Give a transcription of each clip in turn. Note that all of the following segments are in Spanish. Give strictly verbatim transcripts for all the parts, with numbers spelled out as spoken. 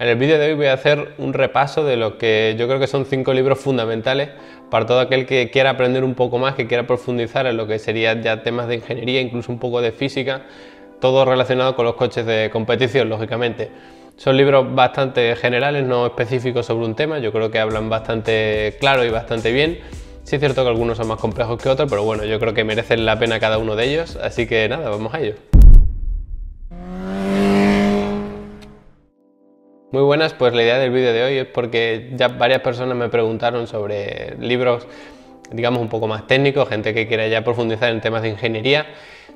En el vídeo de hoy voy a hacer un repaso de lo que yo creo que son cinco libros fundamentales para todo aquel que quiera aprender un poco más, que quiera profundizar en lo que serían ya temas de ingeniería, incluso un poco de física, todo relacionado con los coches de competición, lógicamente. Son libros bastante generales, no específicos sobre un tema, yo creo que hablan bastante claro y bastante bien. Sí es cierto que algunos son más complejos que otros, pero bueno, yo creo que merecen la pena cada uno de ellos, así que nada, vamos a ello. Muy buenas, pues la idea del vídeo de hoy es porque ya varias personas me preguntaron sobre libros, digamos, un poco más técnicos, gente que quiera ya profundizar en temas de ingeniería,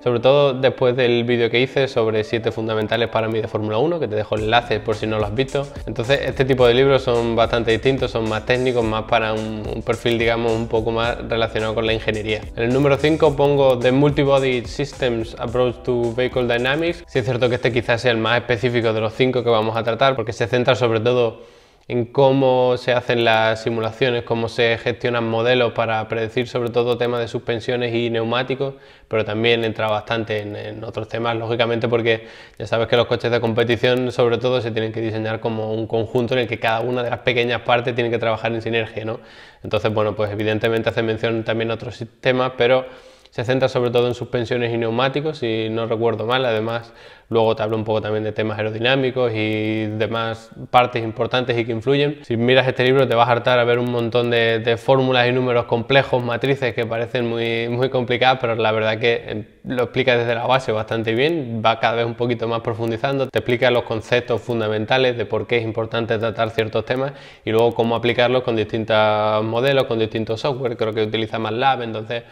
sobre todo después del vídeo que hice sobre siete fundamentales para mí de Fórmula uno, que te dejo enlaces por si no lo has visto. Entonces, este tipo de libros son bastante distintos, son más técnicos, más para un, un perfil, digamos, un poco más relacionado con la ingeniería. En el número cinco pongo The Multibody Systems Approach to Vehicle Dynamics. Sí es cierto que este quizás sea el más específico de los cinco que vamos a tratar, porque se centra sobre todo en cómo se hacen las simulaciones, cómo se gestionan modelos para predecir sobre todo temas de suspensiones y neumáticos, pero también entra bastante en, en otros temas, lógicamente, porque ya sabes que los coches de competición sobre todo se tienen que diseñar como un conjunto en el que cada una de las pequeñas partes tiene que trabajar en sinergia, ¿no? Entonces, bueno, pues evidentemente hace mención también a otros temas, pero se centra sobre todo en suspensiones y neumáticos, si no recuerdo mal. Además, luego te hablo un poco también de temas aerodinámicos y demás partes importantes y que influyen. Si miras este libro te vas a hartar a ver un montón de, de fórmulas y números complejos, matrices que parecen muy, muy complicadas, pero la verdad que lo explica desde la base bastante bien, va cada vez un poquito más profundizando, te explica los conceptos fundamentales de por qué es importante tratar ciertos temas y luego cómo aplicarlos con distintos modelos, con distintos software, creo que utiliza MATLAB, entonces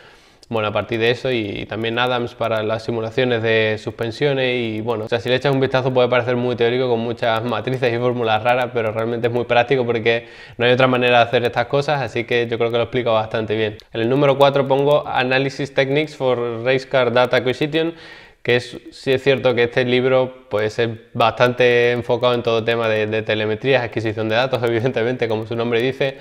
bueno, a partir de eso y también Adams para las simulaciones de suspensiones y bueno, o sea, si le echas un vistazo puede parecer muy teórico con muchas matrices y fórmulas raras, pero realmente es muy práctico porque no hay otra manera de hacer estas cosas, así que yo creo que lo explica bastante bien. En el número cuatro pongo Analysis Techniques for Race Car Data Acquisition, que es, sí es cierto que este libro pues es bastante enfocado en todo tema de, de telemetrías, adquisición de datos, evidentemente, como su nombre dice,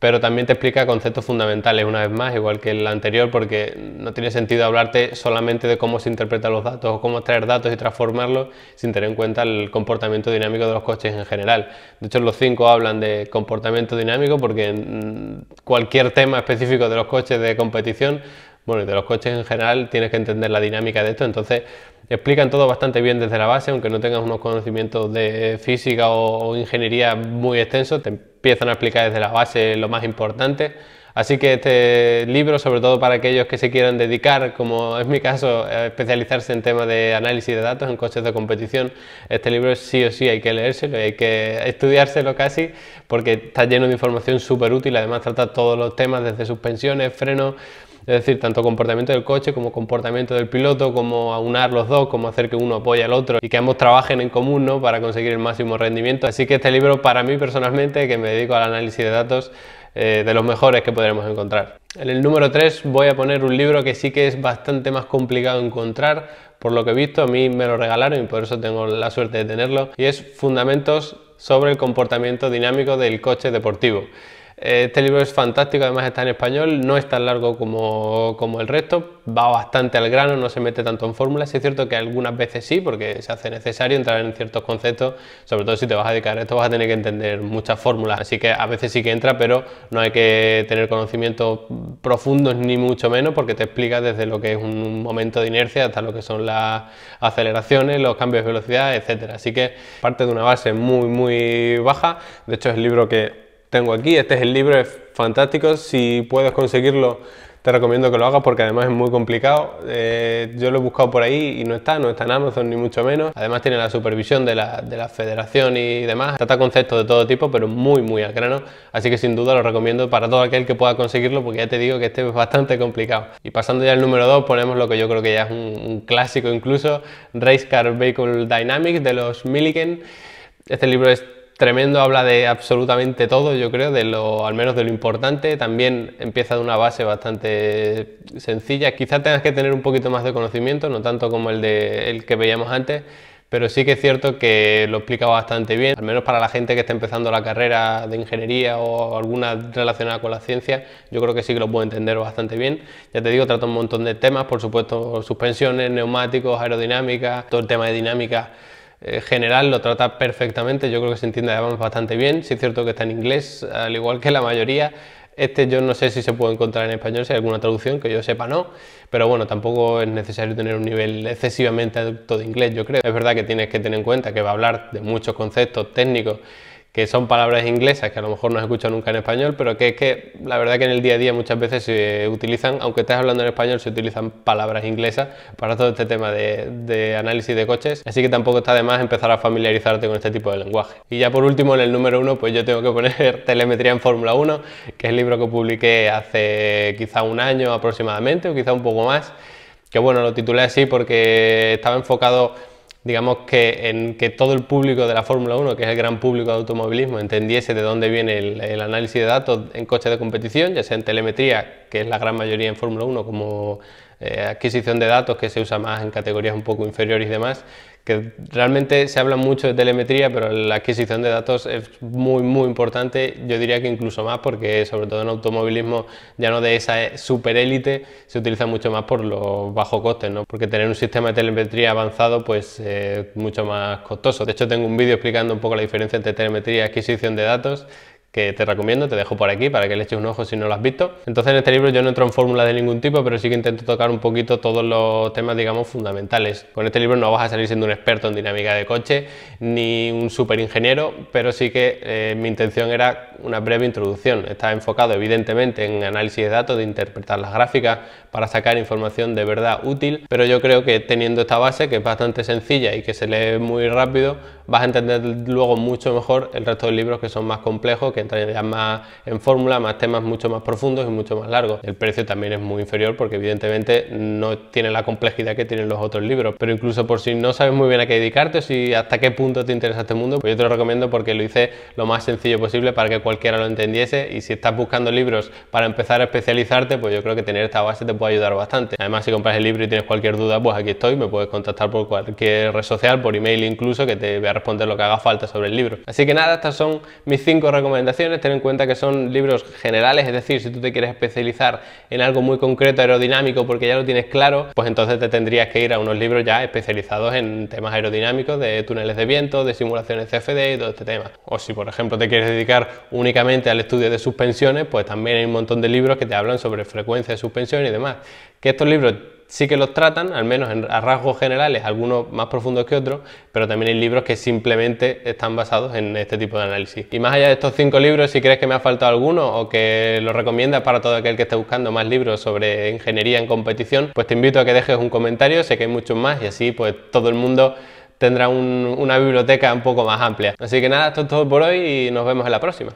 pero también te explica conceptos fundamentales una vez más, igual que el anterior, porque no tiene sentido hablarte solamente de cómo se interpretan los datos o cómo extraer datos y transformarlos sin tener en cuenta el comportamiento dinámico de los coches en general. De hecho, los cinco hablan de comportamiento dinámico porque en cualquier tema específico de los coches de competición, bueno, y de los coches en general, tienes que entender la dinámica de esto, entonces explican todo bastante bien desde la base, aunque no tengas unos conocimientos de física o, o ingeniería muy extensos, te empiezan a explicar desde la base lo más importante. Así que este libro, sobre todo para aquellos que se quieran dedicar, como es mi caso, a especializarse en temas de análisis de datos en coches de competición, este libro sí o sí hay que leérselo, hay que estudiárselo casi, porque está lleno de información súper útil, además trata todos los temas desde suspensiones, frenos, es decir, tanto comportamiento del coche como comportamiento del piloto, como aunar los dos, como hacer que uno apoye al otro y que ambos trabajen en común, ¿no?, para conseguir el máximo rendimiento. Así que este libro, para mí personalmente, que me dedico al análisis de datos, eh, de los mejores que podremos encontrar. En el número tres voy a poner un libro que sí que es bastante más complicado encontrar, por lo que he visto, a mí me lo regalaron y por eso tengo la suerte de tenerlo, y es Fundamentos sobre el comportamiento dinámico del coche deportivo. Este libro es fantástico, además está en español, no es tan largo como, como el resto, va bastante al grano, no se mete tanto en fórmulas. Sí es cierto que algunas veces sí, porque se hace necesario entrar en ciertos conceptos, sobre todo si te vas a dedicar a esto vas a tener que entender muchas fórmulas, así que a veces sí que entra, pero no hay que tener conocimientos profundos ni mucho menos, porque te explica desde lo que es un momento de inercia hasta lo que son las aceleraciones, los cambios de velocidad, etcétera. Así que parte de una base muy muy baja, de hecho es el libro que tengo aquí, este es el libro, es fantástico, si puedes conseguirlo te recomiendo que lo hagas porque además es muy complicado, eh, yo lo he buscado por ahí y no está, no está en Amazon ni mucho menos, además tiene la supervisión de la, de la federación y demás, trata conceptos de todo tipo pero muy muy al grano, así que sin duda lo recomiendo para todo aquel que pueda conseguirlo porque ya te digo que este es bastante complicado. Y pasando ya al número dos ponemos lo que yo creo que ya es un, un clásico incluso, Race Car Vehicle Dynamics de los Milliken. Este libro es tremendo, habla de absolutamente todo, yo creo, de lo, al menos de lo importante. También empieza de una base bastante sencilla. Quizás tengas que tener un poquito más de conocimiento, no tanto como el, de, el que veíamos antes, pero sí que es cierto que lo explica bastante bien, al menos para la gente que está empezando la carrera de ingeniería o alguna relacionada con la ciencia, yo creo que sí que lo puedo entender bastante bien. Ya te digo, trata un montón de temas, por supuesto, suspensiones, neumáticos, aerodinámica, todo el tema de dinámica eh, general lo trata perfectamente. Yo creo que se entiende además bastante bien. Sí es cierto que está en inglés, al igual que la mayoría. Este yo no sé si se puede encontrar en español, si hay alguna traducción, que yo sepa no, pero bueno, tampoco es necesario tener un nivel excesivamente alto de inglés, yo creo. Es verdad que tienes que tener en cuenta que va a hablar de muchos conceptos técnicos que son palabras inglesas que a lo mejor no has escuchado nunca en español, pero que es que la verdad que en el día a día muchas veces se utilizan, aunque estés hablando en español, se utilizan palabras inglesas para todo este tema de, de análisis de coches, así que tampoco está de más empezar a familiarizarte con este tipo de lenguaje. Y ya por último, en el número uno, pues yo tengo que poner Telemetría en Fórmula uno, que es el libro que publiqué hace quizá un año aproximadamente, o quizá un poco más, que bueno, lo titulé así porque estaba enfocado, digamos, que en que todo el público de la Fórmula uno, que es el gran público de automovilismo, entendiese de dónde viene el, el análisis de datos en coches de competición, ya sea en telemetría, que es la gran mayoría en Fórmula uno, como eh, adquisición de datos, que se usa más en categorías un poco inferiores y demás, que realmente se habla mucho de telemetría, pero la adquisición de datos es muy, muy importante, yo diría que incluso más, porque sobre todo en automovilismo ya no de esa superélite se utiliza mucho más por los bajos costes, ¿no? Porque tener un sistema de telemetría avanzado pues es mucho más costoso. De hecho, tengo un vídeo explicando un poco la diferencia entre telemetría y adquisición de datos, que te recomiendo, te dejo por aquí para que le eches un ojo si no lo has visto. Entonces, en este libro yo no entro en fórmulas de ningún tipo, pero sí que intento tocar un poquito todos los temas, digamos, fundamentales. Con este libro no vas a salir siendo un experto en dinámica de coche ni un super ingeniero, pero sí que eh, mi intención era una breve introducción. Está enfocado evidentemente en análisis de datos, de interpretar las gráficas para sacar información de verdad útil, pero yo creo que teniendo esta base, que es bastante sencilla y que se lee muy rápido, vas a entender luego mucho mejor el resto de libros que son más complejos, que entran ya más en fórmula, más temas mucho más profundos y mucho más largos. El precio también es muy inferior porque evidentemente no tiene la complejidad que tienen los otros libros, pero incluso por si no sabes muy bien a qué dedicarte o si hasta qué punto te interesa este mundo, pues yo te lo recomiendo porque lo hice lo más sencillo posible para que cualquiera lo entendiese, y si estás buscando libros para empezar a especializarte, pues yo creo que tener esta base te puede ayudar bastante. Además, si compras el libro y tienes cualquier duda, pues aquí estoy, me puedes contactar por cualquier red social, por email incluso, que te voy a responder lo que haga falta sobre el libro. Así que nada, estas son mis cinco recomendaciones. Ten en cuenta que son libros generales, es decir, si tú te quieres especializar en algo muy concreto aerodinámico porque ya lo tienes claro, pues entonces te tendrías que ir a unos libros ya especializados en temas aerodinámicos, de túneles de viento, de simulaciones C F D y todo este tema. O si por ejemplo te quieres dedicar únicamente al estudio de suspensiones, pues también hay un montón de libros que te hablan sobre frecuencia de suspensión y demás. Que estos libros sí que los tratan, al menos en, a rasgos generales, algunos más profundos que otros, pero también hay libros que simplemente están basados en este tipo de análisis. Y más allá de estos cinco libros, si crees que me ha faltado alguno o que lo recomiendas para todo aquel que esté buscando más libros sobre ingeniería en competición, pues te invito a que dejes un comentario, sé que hay muchos más y así pues todo el mundo tendrá un, una biblioteca un poco más amplia. Así que nada, esto es todo por hoy y nos vemos en la próxima.